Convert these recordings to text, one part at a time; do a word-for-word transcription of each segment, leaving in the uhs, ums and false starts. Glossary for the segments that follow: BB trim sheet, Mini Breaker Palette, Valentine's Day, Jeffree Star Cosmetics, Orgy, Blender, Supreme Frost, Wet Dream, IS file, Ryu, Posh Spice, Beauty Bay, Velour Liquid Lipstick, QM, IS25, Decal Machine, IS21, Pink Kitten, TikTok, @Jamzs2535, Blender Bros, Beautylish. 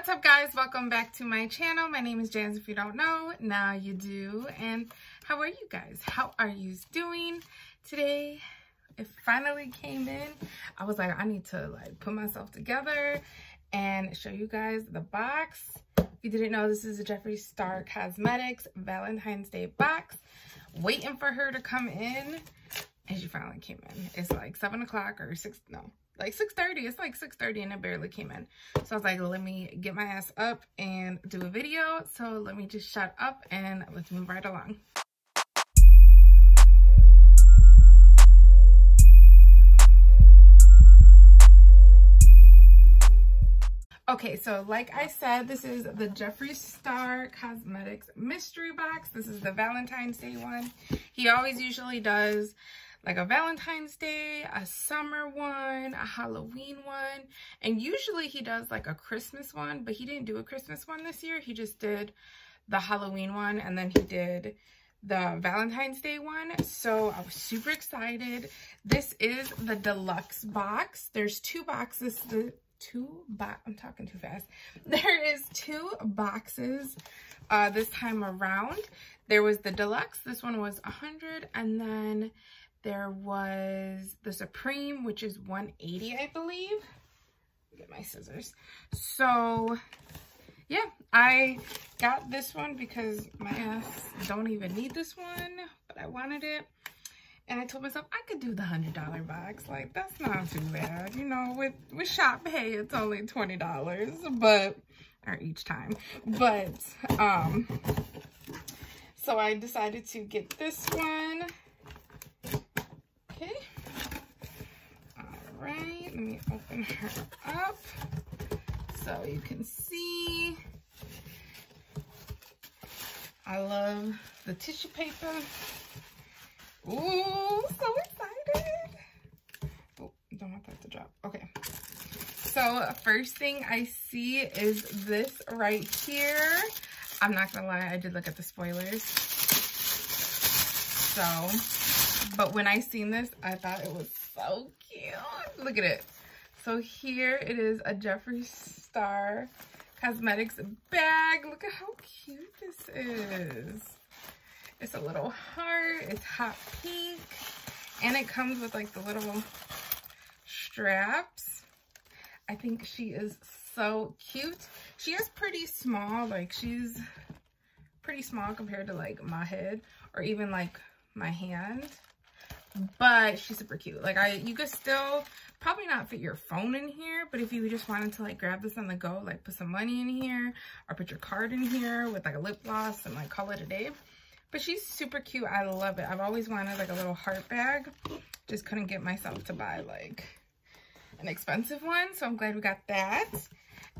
What's up, guys? Welcome back to my channel. My name is Jans. If you don't know, now you do. And how are you guys? How are you doing today? It finally came in. I was like, I need to like put myself together and show you guys the box. If you didn't know, this is the Jeffree Star Cosmetics Valentine's Day box. Waiting for her to come in, and she finally came in. It's like seven o'clock or six. No. Like six thirty, it's like six thirty and it barely came in. So I was like, let me get my ass up and do a video. So let me just shut up and let's move right along. Okay, so like I said, this is the Jeffree Star Cosmetics mystery box. This is the Valentine's Day one. He always usually does like a Valentine's Day, a summer one, a Halloween one, and usually he does like a Christmas one, but he didn't do a Christmas one this year. He just did the Halloween one, and then he did the Valentine's Day one. So I was super excited. This is the deluxe box. There's two boxes, the two box, I'm talking too fast. There is two boxes uh, this time around. There was the deluxe, this one was one hundred, and then there was the Supreme, which is one eighty, I believe. Get my scissors. So, yeah, I got this one because my ass don't even need this one, but I wanted it. And I told myself I could do the one hundred dollar box. Like, that's not too bad. You know, with, with Shop Pay, it's only twenty dollars, but, or each time. But, um, so I decided to get this one. Okay, all right, let me open her up so you can see. I love the tissue paper. Ooh, so excited. Oh, don't want that to drop. Okay, so first thing I see is this right here. I'm not gonna lie, I did look at the spoilers. So, but when I seen this, I thought it was so cute. Look at it. So here it is, a Jeffree Star Cosmetics bag. Look at how cute this is. It's a little heart. It's hot pink. And it comes with like the little straps. I think she is so cute. She is pretty small. Like, she's pretty small compared to like my head or even like my hand, but she's super cute. Like, I you could still probably not fit your phone in here, but if you just wanted to like grab this on the go, like put some money in here or put your card in here with like a lip gloss and like call it a day. But she's super cute. I love it. I've always wanted like a little heart bag, just couldn't get myself to buy like an expensive one, so I'm glad we got that.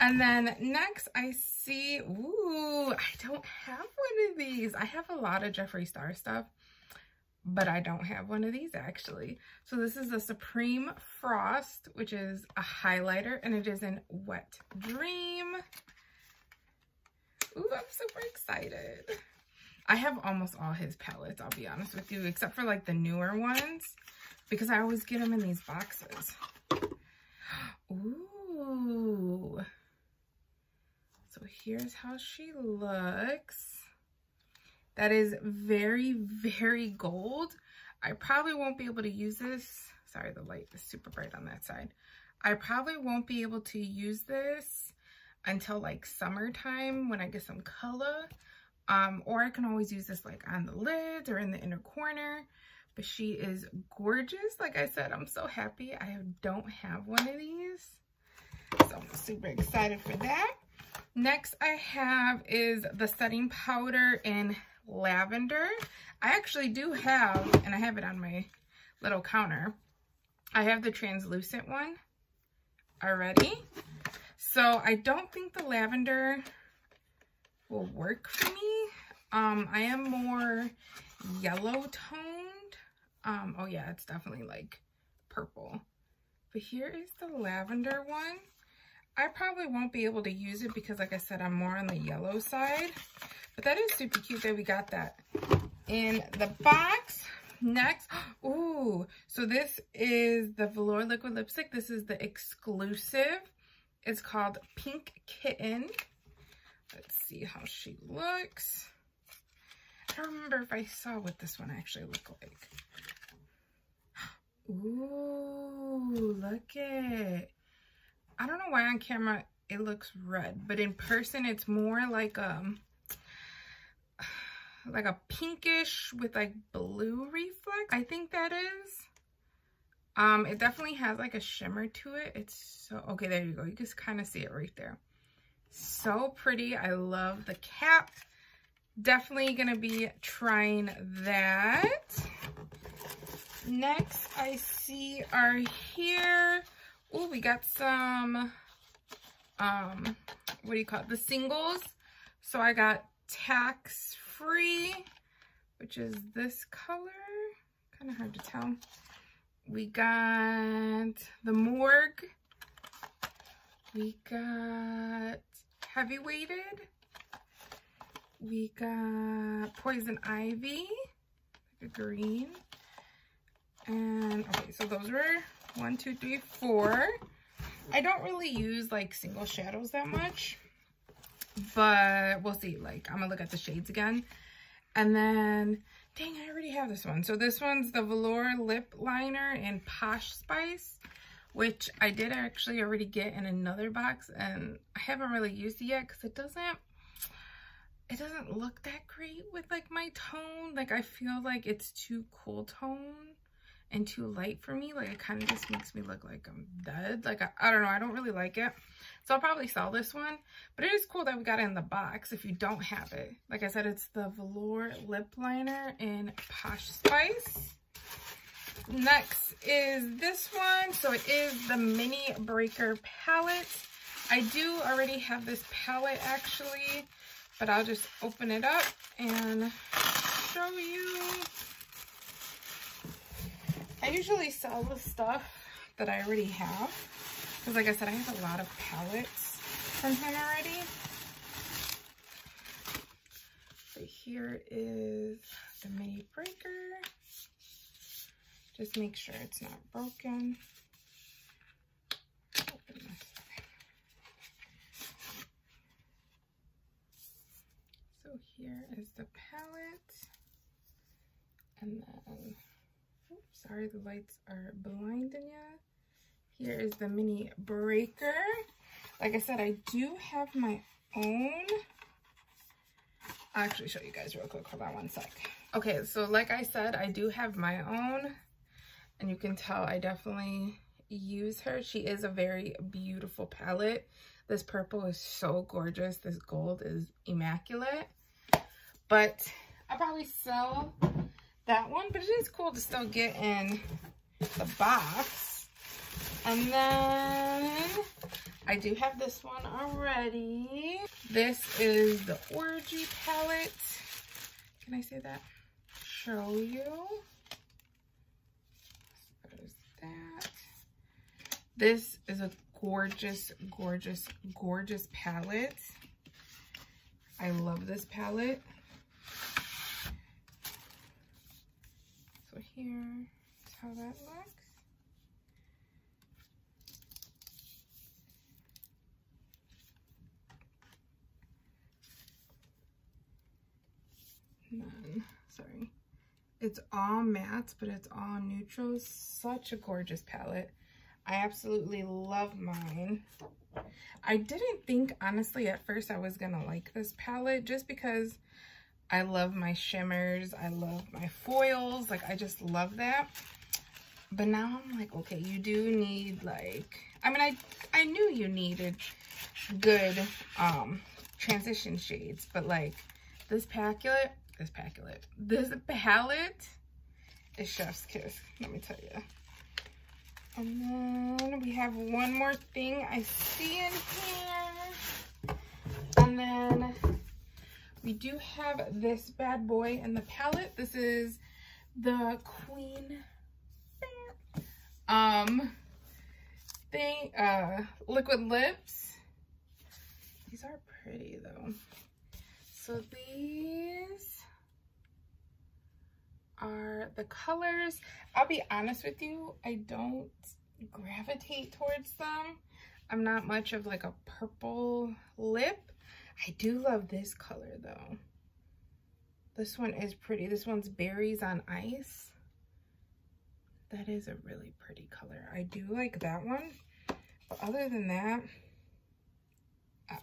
And then next I see, ooh, I don't have one of these. I have a lot of Jeffree Star stuff, but I don't have one of these actually. So this is the Supreme Frost, which is a highlighter, and it is in Wet Dream. Ooh, I'm super excited. I have almost all his palettes, I'll be honest with you, except for like the newer ones, because I always get them in these boxes. Ooh. So here's how she looks. That is very, very gold. I probably won't be able to use this. Sorry, the light is super bright on that side. I probably won't be able to use this until like summertime when I get some color. Um, or I can always use this like on the lids or in the inner corner. But she is gorgeous. Like I said, I'm so happy I don't have one of these. So I'm super excited for that. Next I have is the setting powder in lavender. I actually do have, and I have it on my little counter, I have the translucent one already. So I don't think the lavender will work for me. Um, I am more yellow toned. Um, oh yeah, it's definitely like purple. But here is the lavender one. I probably won't be able to use it because, like I said, I'm more on the yellow side. But that is super cute that we got that in the box. Next, ooh, so this is the Velour Liquid Lipstick. This is the exclusive. is called Pink Kitten. Let's see how she looks. I don't remember if I saw what this one actually looked like. Ooh, look it. I don't know why on camera it looks red, but in person it's more like um like a pinkish with like blue reflex, I think that is. Um, it definitely has like a shimmer to it. It's so, okay, there you go. You can kind of see it right there. So pretty. I love the cap. Definitely going to be trying that. Next, I see are here. Oh, we got some, um, what do you call it? The singles. So I got Tax Free, which is this color. Kind of hard to tell. We got The Morgue. We got Heavy Weighted. We got Poison Ivy, like a green. And okay, so those were one, two, three, four. I don't really use like single shadows that much, but we'll see. Like, I'm gonna look at the shades again. And then, dang, I already have this one. So this one's the Velour Lip Liner in Posh Spice, which I did actually already get in another box, and I haven't really used it yet because it doesn't, it doesn't look that great with like my tone. Like, I feel like it's too cool tone and too light for me. Like, it kind of just makes me look like I'm dead. Like, I, I don't know, I don't really like it. So I'll probably sell this one, but it is cool that we got it in the box if you don't have it. Like I said, it's the Velour Lip Liner in Posh Spice. Next is this one. So it is the Mini Breaker Palette. I do already have this palette actually, but I'll just open it up and show you. I usually sell the stuff that I already have, because like I said, I have a lot of palettes from him already. So here is the Mini Breaker. Just make sure it's not broken. Open this. So here is the palette. And then, oops, sorry, the lights are blinding you. Here is the Mini Breaker. Like I said, I do have my own. I'll actually show you guys real quick. Hold on one sec. Okay, so like I said, I do have my own. And you can tell I definitely use her. She is a very beautiful palette. This purple is so gorgeous. This gold is immaculate. But I'll probably sell that one. But it is cool to still get in the box. And then I do have this one already. This is the Orgy palette. Can I say that? Show you. What is that? This is a gorgeous, gorgeous, gorgeous palette. I love this palette. So here is how that looks. Sorry, it's all mattes, but it's all neutrals. Such a gorgeous palette. I absolutely love mine. I didn't think, honestly, at first I was gonna like this palette, just because I love my shimmers, I love my foils, like I just love that. But now I'm like, okay, you do need, like, I mean, I I knew you needed good um transition shades, but like this palette This palette. This palette is chef's kiss, let me tell you. And then we have one more thing I see in here. And then we do have this bad boy in the palette. This is the Queen um thing uh liquid lips. These are pretty though. So these are the colors. I'll be honest with you, I don't gravitate towards them. I'm not much of like a purple lip. I do love this color though. This one is pretty. This one's Berries on Ice. That is a really pretty color. I do like that one. But other than that, uh,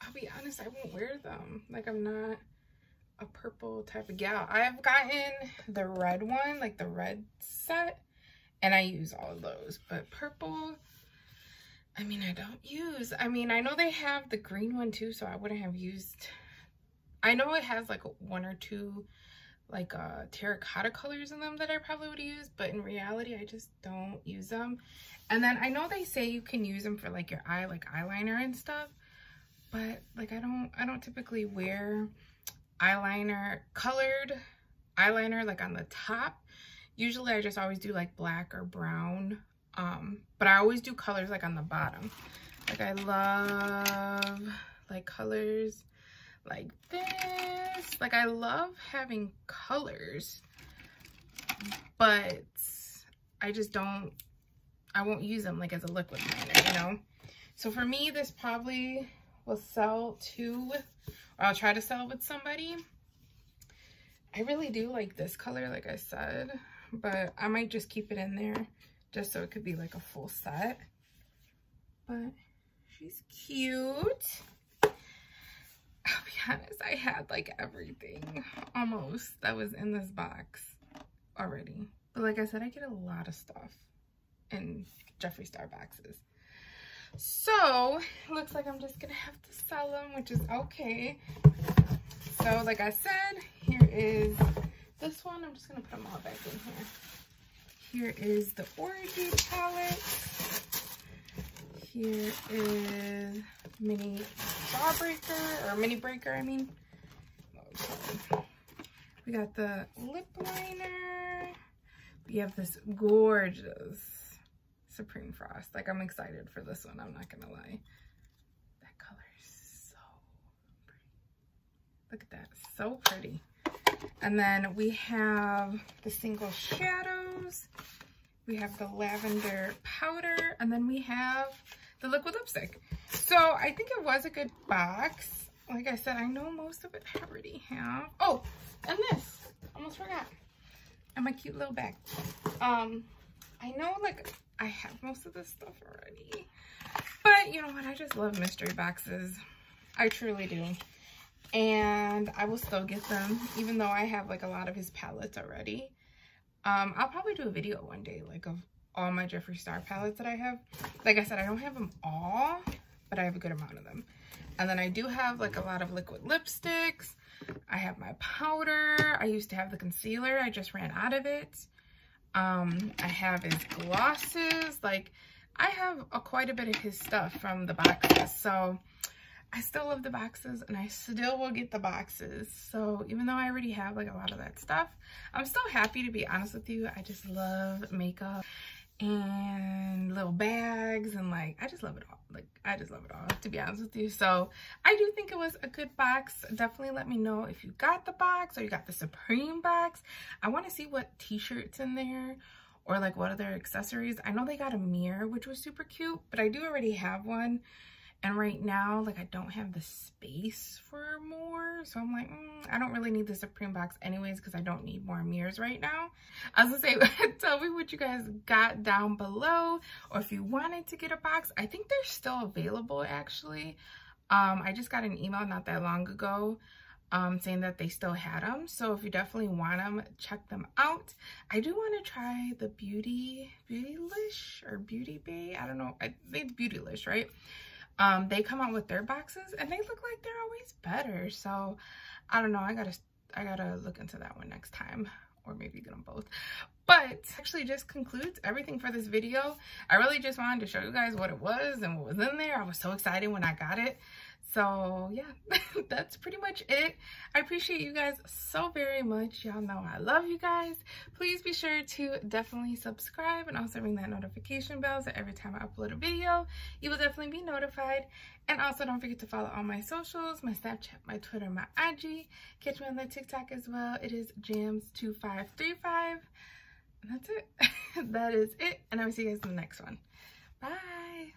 I'll be honest, I won't wear them. Like, I'm not a purple type of gal. I've gotten the red one, like the red set, and I use all of those. But purple, I mean, I don't use. I mean, I know they have the green one too, so I wouldn't have used. I know it has like one or two like uh, terracotta colors in them that I probably would use, but in reality, I just don't use them. And then I know they say you can use them for like your eye, like eyeliner and stuff, but like I don't, I don't typically wear eyeliner, colored eyeliner like on the top. Usually I just always do like black or brown, um, but I always do colors like on the bottom. Like I love like colors like this. Like I love having colors, but I just don't, I won't use them like as a liquid liner, you know? So for me, this probably will sell to, or I'll try to sell with somebody. I really do like this color, like I said, but I might just keep it in there just so it could be like a full set. But she's cute. I'll be honest, I had like everything almost that was in this box already. But like I said, I get a lot of stuff in Jeffree Star boxes. So looks like I'm just gonna have to sell them, which is okay. So like I said, here is this one. I'm just gonna put them all back in here. Here is the Orgy palette. Here is Mini Breaker, or Mini Breaker, I mean. Okay. We got the lip liner. We have this gorgeous Supreme Frost. Like, I'm excited for this one, I'm not gonna lie. That color is so pretty. Look at that, so pretty. And then we have the single shadows. We have the lavender powder, and then we have the liquid lipstick. So I think it was a good box. Like I said, I know most of it I already have. Oh, and this, almost forgot. And my cute little bag. Um, I know like I have most of this stuff already, but you know what? I just love mystery boxes. I truly do. And I will still get them, even though I have like a lot of his palettes already. Um, I'll probably do a video one day, like of all my Jeffree Star palettes that I have. Like I said, I don't have them all, but I have a good amount of them. And then I do have like a lot of liquid lipsticks. I have my powder. I used to have the concealer. I just ran out of it. Um, I have his glosses. Like I have a, quite a bit of his stuff from the boxes. So I still love the boxes, and I still will get the boxes. So even though I already have like a lot of that stuff, I'm still happy, to be honest with you. I just love makeup and little bags, and like I just love it all. Like I just love it all, to be honest with you. So I do think it was a good box. Definitely let me know if you got the box or you got the Supreme box. I want to see what t-shirts in there, or like what other accessories. I know they got a mirror, which was super cute, but I do already have one. And right now, like, I don't have the space for more. So I'm like, mm, I don't really need the Supreme box anyways, because I don't need more mirrors right now. I was going to say, tell me what you guys got down below, or if you wanted to get a box. I think they're still available, actually. Um, I just got an email not that long ago um, saying that they still had them. So if you definitely want them, check them out. I do want to try the Beauty, Beautylish or Beauty Bay. I don't know. I think Beautylish, right? Um, they come out with their boxes, and they look like they're always better. So I don't know. I gotta, I gotta look into that one next time, or maybe get them both. But actually, just concludes everything for this video. I really just wanted to show you guys what it was and what was in there. I was so excited when I got it. So yeah, that's pretty much it. I appreciate you guys so very much. Y'all know I love you guys. Please be sure to definitely subscribe, and also ring that notification bell so every time I upload a video, you will definitely be notified. And also don't forget to follow all my socials, my Snapchat, my Twitter, my I G. Catch me on the TikTok as well. It is jams two five three five. And that's it. That is it. And I will see you guys in the next one. Bye.